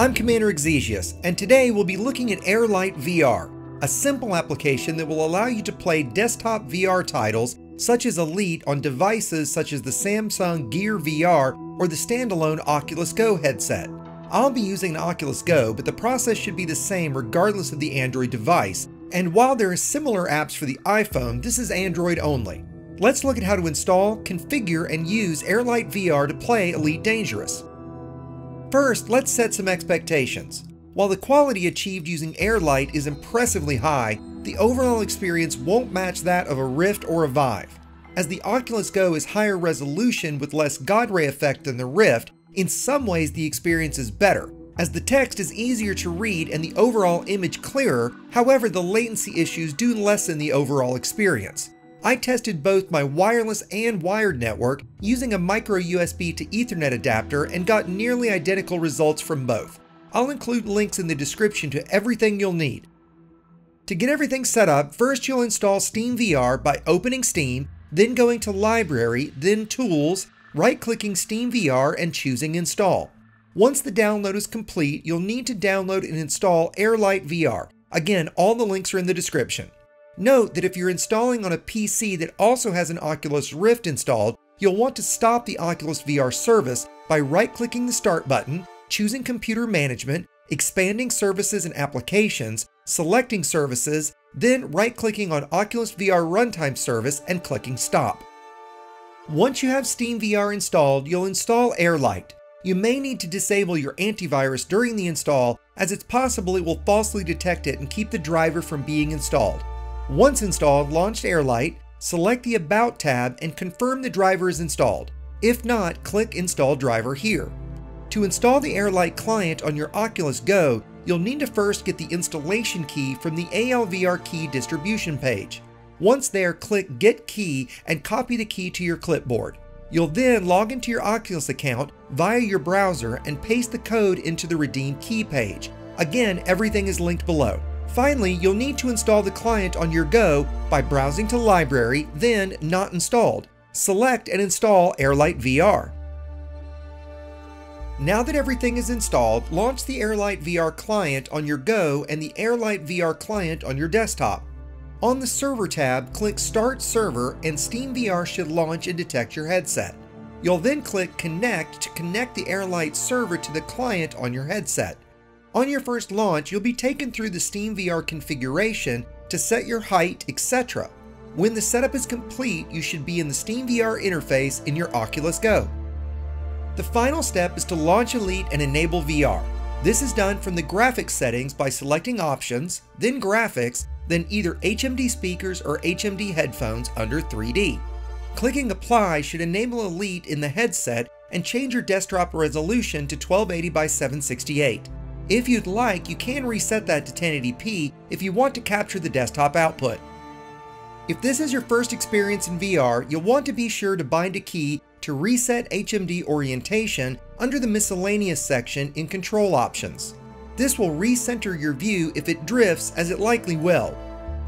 I'm Commander Exigeous, and today we'll be looking at Air Light VR, a simple application that will allow you to play desktop VR titles such as Elite on devices such as the Samsung Gear VR or the standalone Oculus Go headset. I'll be using an Oculus Go, but the process should be the same regardless of the Android device, and while there are similar apps for the iPhone, this is Android only. Let's look at how to install, configure, and use Air Light VR to play Elite Dangerous. First, let's set some expectations. While the quality achieved using Air Light is impressively high, the overall experience won't match that of a Rift or a Vive. As the Oculus Go is higher resolution with less Godray effect than the Rift, in some ways the experience is better, as the text is easier to read and the overall image clearer. However, the latency issues do lessen the overall experience. I tested both my wireless and wired network using a micro USB to Ethernet adapter and got nearly identical results from both. I'll include links in the description to everything you'll need. To get everything set up, first you'll install SteamVR by opening Steam, then going to Library, then Tools, right-clicking SteamVR and choosing Install. Once the download is complete, you'll need to download and install Air Light VR. Again, all the links are in the description. Note that if you're installing on a PC that also has an Oculus Rift installed, you'll want to stop the Oculus VR service by right-clicking the Start button, choosing Computer Management, expanding Services and Applications, selecting Services, then right-clicking on Oculus VR Runtime Service and clicking Stop. Once you have SteamVR installed, you'll install Air Light. You may need to disable your antivirus during the install, as it's possible it will falsely detect it and keep the driver from being installed. Once installed, launch Air Light, select the About tab, and confirm the driver is installed. If not, click Install Driver here. To install the Air Light client on your Oculus Go, you'll need to first get the installation key from the ALVR Key distribution page. Once there, click Get Key and copy the key to your clipboard. You'll then log into your Oculus account via your browser and paste the code into the Redeem Key page. Again, everything is linked below. Finally, you'll need to install the client on your Go by browsing to Library, then Not Installed. Select and install Air Light VR. Now that everything is installed, launch the Air Light VR client on your Go and the Air Light VR client on your desktop. On the Server tab, click Start Server and SteamVR should launch and detect your headset. You'll then click Connect to connect the Air Light server to the client on your headset. On your first launch, you'll be taken through the SteamVR configuration to set your height, etc. When the setup is complete, you should be in the SteamVR interface in your Oculus Go. The final step is to launch Elite and enable VR. This is done from the graphics settings by selecting Options, then Graphics, then either HMD speakers or HMD headphones under 3D. Clicking Apply should enable Elite in the headset and change your desktop resolution to 1280 by 768. If you'd like, you can reset that to 1080p if you want to capture the desktop output. If this is your first experience in VR, you'll want to be sure to bind a key to reset HMD orientation under the miscellaneous section in Control Options. This will recenter your view if it drifts, as it likely will.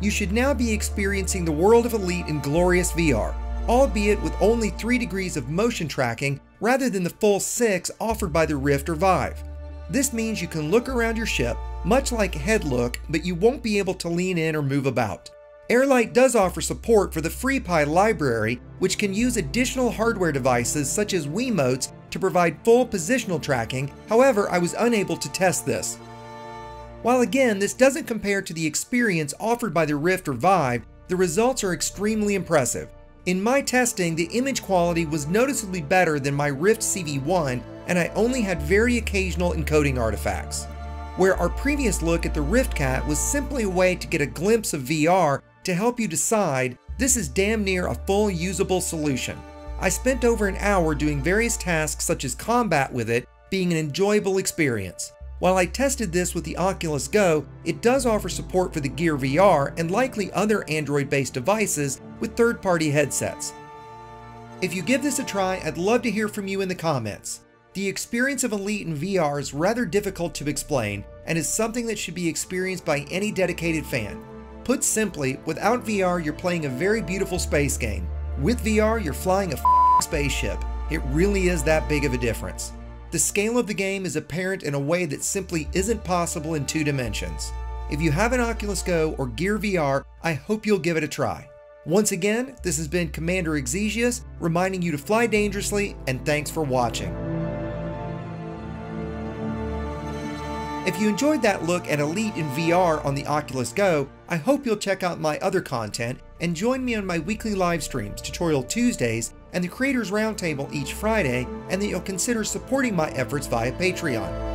You should now be experiencing the world of Elite in glorious VR, albeit with only 3 degrees of motion tracking rather than the full 6 offered by the Rift or Vive. This means you can look around your ship, much like head look, but you won't be able to lean in or move about. Air Light does offer support for the FreePi library, which can use additional hardware devices such as Wiimotes to provide full positional tracking. However, I was unable to test this. While again, this doesn't compare to the experience offered by the Rift or Vive, the results are extremely impressive. In my testing, the image quality was noticeably better than my Rift CV1, and I only had very occasional encoding artifacts. Where our previous look at the RiftCat was simply a way to get a glimpse of VR to help you decide, this is damn near a full usable solution. I spent over an hour doing various tasks such as combat with it, being an enjoyable experience. While I tested this with the Oculus Go, it does offer support for the Gear VR and likely other Android-based devices with third-party headsets. If you give this a try, I'd love to hear from you in the comments. The experience of Elite in VR is rather difficult to explain and is something that should be experienced by any dedicated fan. Put simply, without VR, you're playing a very beautiful space game. With VR, you're flying a f***ing spaceship. It really is that big of a difference. The scale of the game is apparent in a way that simply isn't possible in two dimensions. If you have an Oculus Go or Gear VR, I hope you'll give it a try. Once again, this has been Commander Exigeous, reminding you to fly dangerously, and thanks for watching. If you enjoyed that look at Elite in VR on the Oculus Go, I hope you'll check out my other content and join me on my weekly live streams, Tutorial Tuesdays, and the Creators Roundtable each Friday, and that you'll consider supporting my efforts via Patreon.